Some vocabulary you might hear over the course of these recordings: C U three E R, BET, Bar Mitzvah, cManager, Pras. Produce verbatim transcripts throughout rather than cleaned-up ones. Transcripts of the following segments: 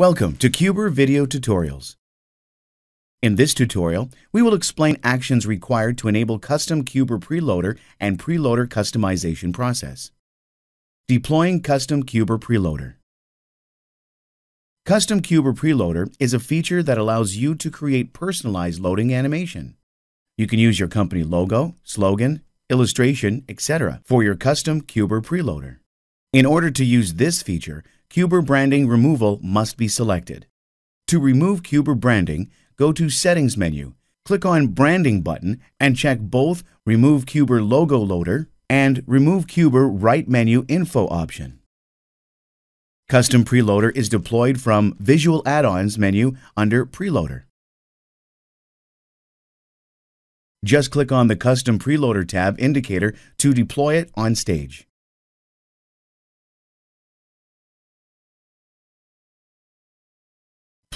Welcome to C U three E R Video Tutorials. In this tutorial, we will explain actions required to enable custom C U three E R preloader and preloader customization process. Deploying Custom C U three E R Preloader. Custom C U three E R Preloader is a feature that allows you to create personalized loading animation. You can use your company logo, slogan, illustration, et cetera for your custom C U three E R Preloader. In order to use this feature, C U three E R branding removal must be selected. To remove C U three E R branding, go to Settings menu, click on Branding button and check both Remove C U three E R Logo Loader and Remove C U three E R Right Menu Info option. Custom Preloader is deployed from Visual Add-ons menu under Preloader. Just click on the Custom Preloader tab indicator to deploy it on stage.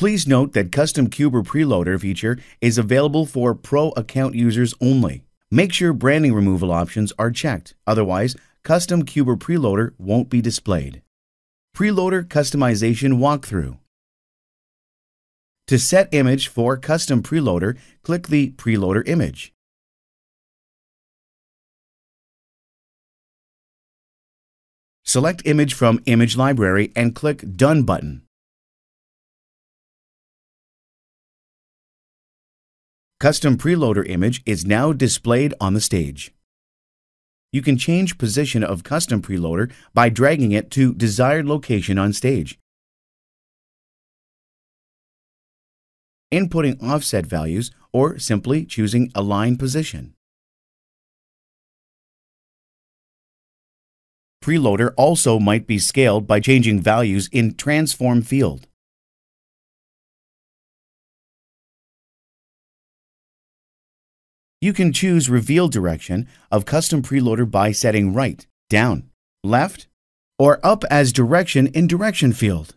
Please note that Custom C U three E R Preloader feature is available for Pro account users only. Make sure branding removal options are checked, otherwise Custom C U three E R Preloader won't be displayed. Preloader Customization Walkthrough. To set image for Custom Preloader, click the Preloader image. Select image from Image Library and click Done button. Custom Preloader image is now displayed on the stage. You can change position of Custom Preloader by dragging it to desired location on stage. Inputting offset values or simply choosing Align Position. Preloader also might be scaled by changing values in Transform field. You can choose reveal direction of Custom Preloader by setting right, down, left, or up as direction in Direction field.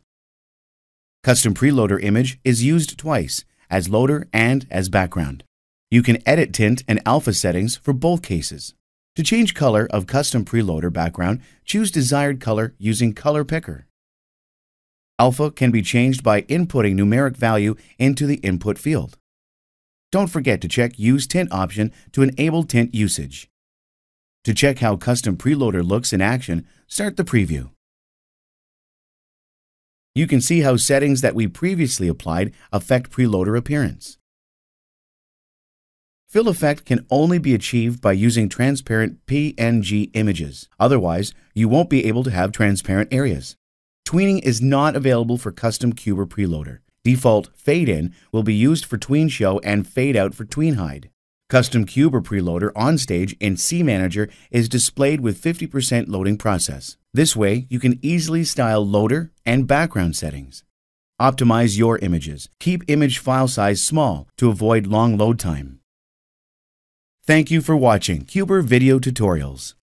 Custom Preloader image is used twice, as loader and as background. You can edit tint and alpha settings for both cases. To change color of Custom Preloader background, choose desired color using Color Picker. Alpha can be changed by inputting numeric value into the input field. Don't forget to check Use Tint option to enable tint usage. To check how Custom Preloader looks in action, start the preview. You can see how settings that we previously applied affect Preloader appearance. Fill effect can only be achieved by using transparent P N G images. Otherwise, you won't be able to have transparent areas. Tweening is not available for Custom C U three E R Preloader. Default Fade In will be used for tween show and fade out for tween hide. Custom C U three E R Preloader on stage in cManager is displayed with fifty percent loading process. This way, you can easily style loader and background settings. Optimize your images. Keep image file size small to avoid long load time. Thank you for watching C U three E R Video Tutorials.